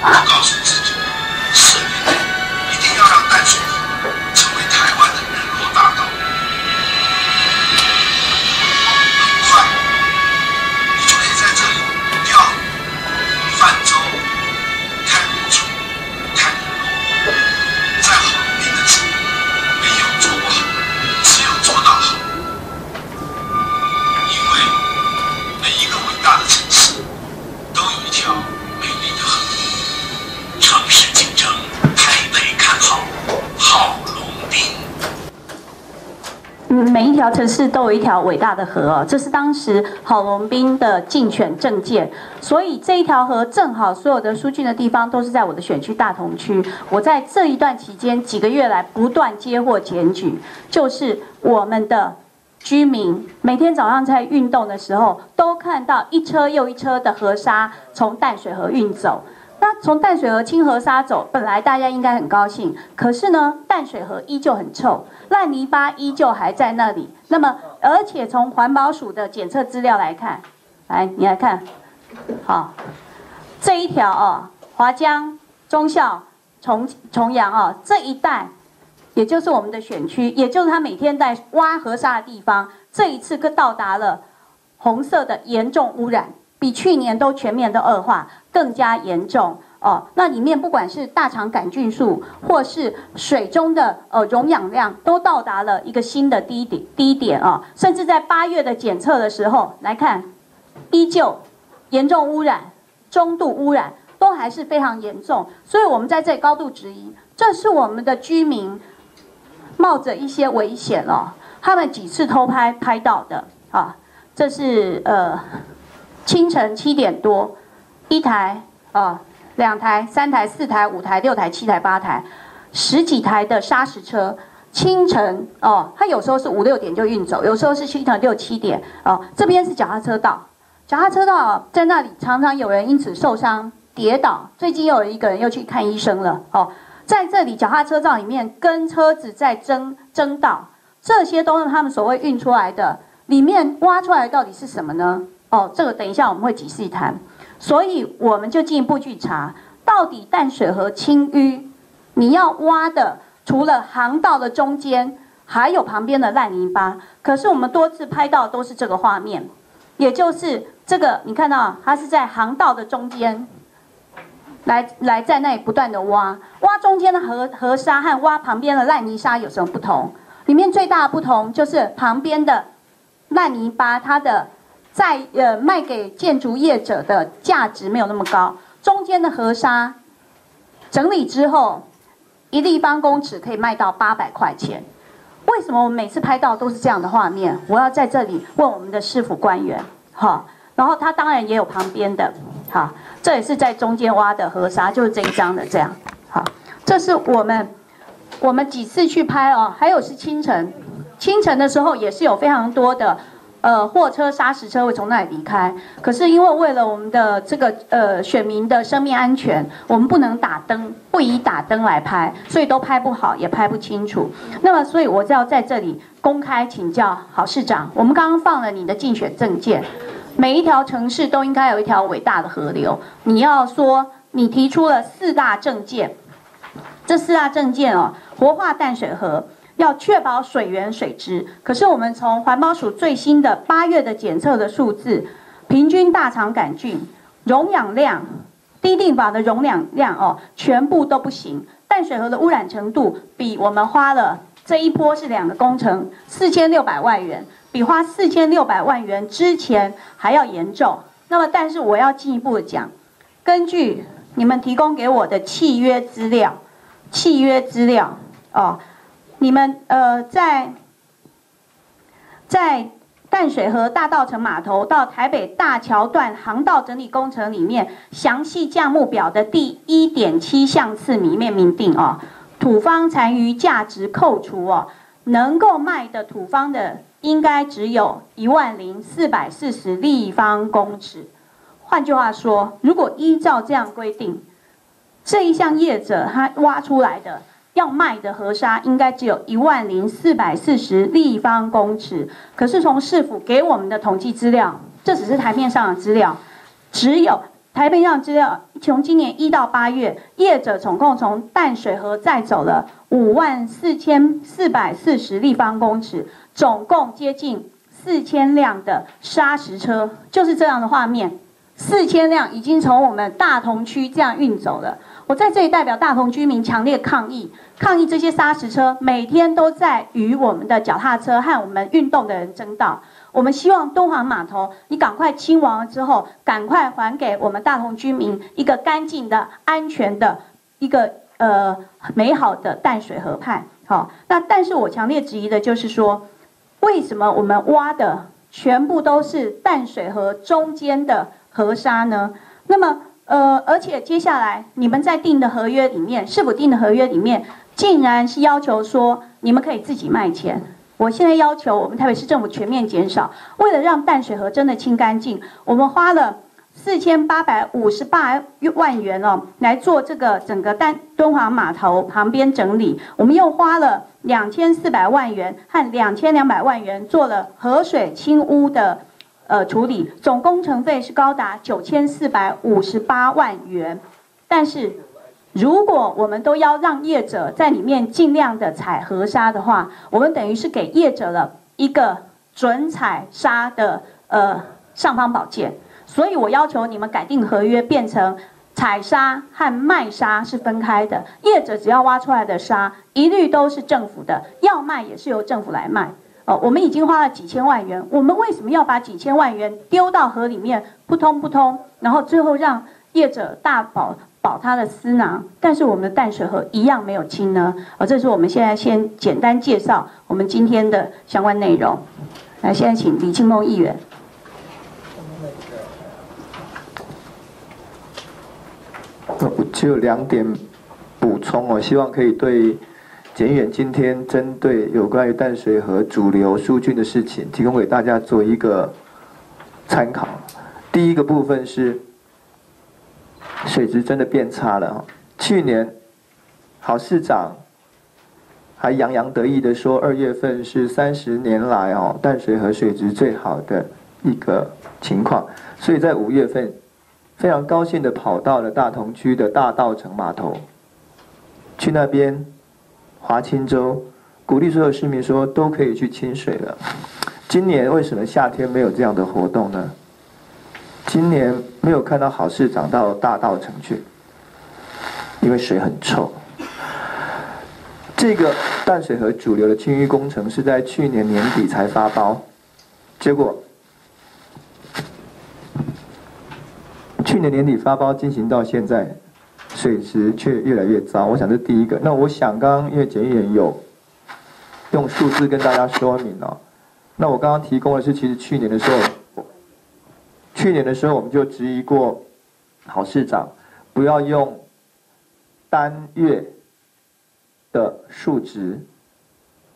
告诉自己，4年内一定要让淡水河成为台湾的日落大道。很快，你就可以在这里钓鱼、泛舟、看日出、看日落。在好命的事，没有做不好，只有做到好。因为每一个伟大的城市都有一条美丽的河。 城市竞争，台北看好，郝龙斌。每一条城市都有一条伟大的河哦，这是当时郝龙斌的竞选政见，所以这一条河正好所有的疏浚的地方都是在我的选区大同区。我在这一段期间几个月来不断接获检举，就是我们的。 居民每天早上在运动的时候，都看到一车又一车的河沙从淡水河运走。那从淡水河清河沙走，本来大家应该很高兴，可是呢，淡水河依旧很臭，烂泥巴依旧还在那里。那么，而且从环保署的检测资料来看，来你来看，好，这一条哦，华江、忠孝、重阳哦这一带。 也就是我们的选区，也就是他每天在挖河沙的地方，这一次到达了红色的严重污染，比去年都全面的恶化，更加严重哦。那里面不管是大肠杆菌素，或是水中的溶氧量，都到达了一个新的低点啊、哦。甚至在8月的检测的时候来看，依旧严重污染、中度污染都还是非常严重，所以我们在这里高度质疑，这是我们的居民。 冒着一些危险哦，他们几次偷拍拍到的啊，这是清晨7点多，一台啊，2台、3台、4台、5台、6台、7台、8台，10几台的砂石车，清晨哦，它有时候是5、6点就运走，有时候是清晨6、7点哦。这边是脚踏车道，脚踏车道在那里常常有人因此受伤跌倒，最近又有一个人又去看医生了哦。 在这里，脚踏车道里面跟车子在争道，这些都是他们所谓运出来的，里面挖出来到底是什么呢？哦，这个等一下我们会仔细谈。所以我们就进一步去查，到底淡水河清淤，你要挖的除了航道的中间，还有旁边的烂泥巴。可是我们多次拍到都是这个画面，也就是这个，你看到它是在航道的中间。 来在那里不断的挖中间的河沙和挖旁边的烂泥沙有什么不同？里面最大的不同就是旁边的烂泥巴，它的卖给建筑业者的价值没有那么高。中间的河沙整理之后，1立方公尺可以卖到800块钱。为什么我们每次拍到都是这样的画面？我要在这里问我们的市府官员，好，然后他当然也有旁边的。 好，这也是在中间挖的河沙，就是这一张的这样。好，这是我们几次去拍哦，还有是清晨的时候也是有非常多的货车、砂石车会从那里离开。可是因为为了我们的这个选民的生命安全，我们不能打灯，不宜打灯来拍，所以都拍不好，也拍不清楚。那么，所以我就要在这里公开请教郝市长，我们刚刚放了你的竞选政见。 每一条城市都应该有一条伟大的河流。你要说你提出了4大政见，这4大政见哦，活化淡水河，要确保水源水质。可是我们从环保署最新的8月的检测的数字，平均大肠杆菌、溶氧量、滴定法的溶氧量哦，全部都不行。淡水河的污染程度比我们花了这一波是2个工程4600万元。 比花4600万元之前还要严重。那么，但是我要进一步的讲，根据你们提供给我的契约资料哦，你们在淡水河大稻埕码头到台北大桥段航道整理工程里面，详细价目表的第1.7项次里面明定哦，土方残余价值扣除哦，能够卖的土方的。 应该只有100440立方公尺。换句话说，如果依照这样规定，这一项业者他挖出来的要卖的河沙，应该只有100440立方公尺。可是从市府给我们的统计资料，这只是台面上的资料，只有台北样资料，从今年1到8月，业者总共从淡水河载走了54440立方公尺，总共接近4000辆的砂石车，就是这样的画面。4000辆已经从我们大同区这样运走了。我在这里代表大同居民强烈抗议，抗议这些砂石车每天都在与我们的脚踏车和我们运动的人争道。我们希望敦煌码头，你赶快清完了之后，赶快还给我们大同居民一个干净的、安全的、一个美好的淡水河畔。好，那但是我强烈质疑的就是说，为什么我们挖的全部都是淡水河中间的河沙呢？那么，而且接下来你们在定的合约里面，市府定的合约里面，竟然是要求说你们可以自己卖钱。我现在要求我们台北市政府全面减少，为了让淡水河真的清干净，我们花了4858万元哦，来做这个整个敦煌码头旁边整理。我们又花了2400万元和2200万元做了河水清污的处理，总工程费是高达9458万元。但是如果我们都要让业者在里面尽量的采河沙的话，我们等于是给业者了一个准采沙的尚方宝剑。所以我要求你们改定合约，变成采沙和卖沙是分开的。业者只要挖出来的沙，一律都是政府的，要卖也是由政府来卖。我们已经花了几千万元，我们为什么要把几千万元丢到河里面扑通，然后最后让业者大饱他的私囊？但是我们的淡水河一样没有清呢？这是我们现在先简单介绍我们今天的相关内容。来，现在请李庆梦议员。我只有2点补充，我希望可以对检远今天针对有关于淡水河主流疏浚的事情，提供给大家做一个参考。第一个部分是，水质真的变差了。去年，郝市长还洋洋得意的说，2月份是30年来淡水河水质最好的一个情况，所以在5月份，非常高兴的跑到了大同区的大稻埕码头，去那边划清舟，鼓励所有市民说都可以去清水了。今年为什么夏天没有这样的活动呢？今年没有看到郝市长到大稻埕去，因为水很臭。这个淡水河主流的清淤工程是在去年年底才发包，结果去年年底发包进行到现在，水质却越来越糟。我想这是第一个。那我想刚刚因为检远有用数字跟大家说明哦，那我刚刚提供的是其实去年的时候。去年的时候，我们就质疑过郝市长，不要用单月的数值，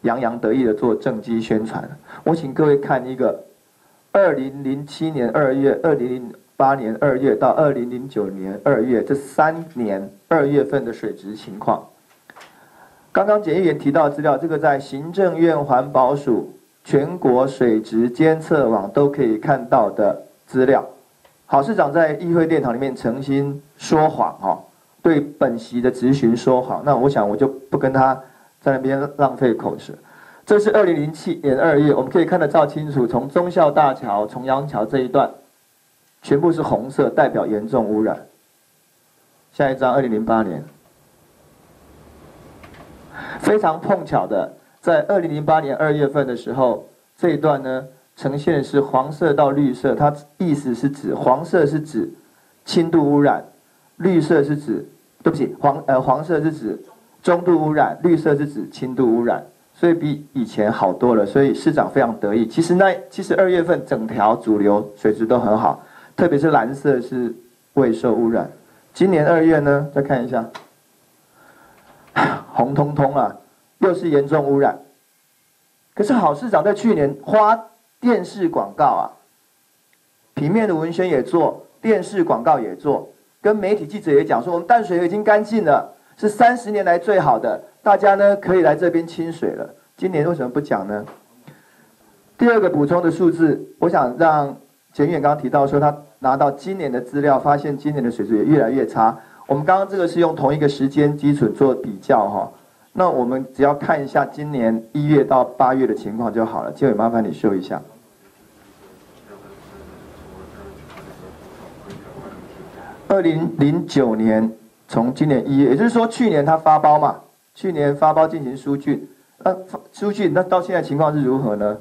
洋洋得意的做政绩宣传。我请各位看一个2007年2月、2008年2月到2009年2月这3年2月份的水质情况。刚刚检议员提到资料，这个在行政院环保署全国水质监测网都可以看到的资料。郝市长在议会殿堂里面诚心说谎对本席的质询说谎。那我想我就不跟他在那边浪费口舌。这是2007年2月，我们可以看得到清楚，从忠孝大桥、重阳桥这一段，全部是红色，代表严重污染。下一张2008年，非常碰巧的，在2008年2月份的时候，这一段呢，呈现是黄色到绿色，它意思是指黄色是指轻度污染，绿色是指黄色是指中度污染，绿色是指轻度污染，所以比以前好多了，所以市长非常得意。其实2月份整条主流水质都很好，特别是蓝色是未受污染。今年2月呢，再看一下，红彤彤啊，又是严重污染。可是郝市长在去年花电视广告啊，平面的文宣也做，电视广告也做，跟媒体记者也讲说，我们淡水河已经干净了，是30年来最好的，大家呢可以来这边清水了。今年为什么不讲呢？第二个补充的数字，我想让检远刚刚提到说，他拿到今年的资料，发现今年的水质也越来越差。我们刚刚这个是用同一个时间基准做比较哈，那我们只要看一下今年1月到8月的情况就好了。经纬，麻烦你秀一下。 2009年从今年1月，也就是说去年他发包嘛，去年发包进行疏浚，那到现在情况是如何呢？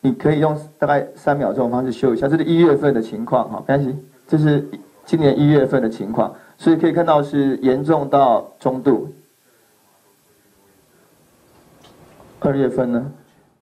你可以用大概3秒钟的方式修一下，这是1月份的情况哈，没关系，这是今年1月份的情况，所以可以看到是严重到中度。2月份呢？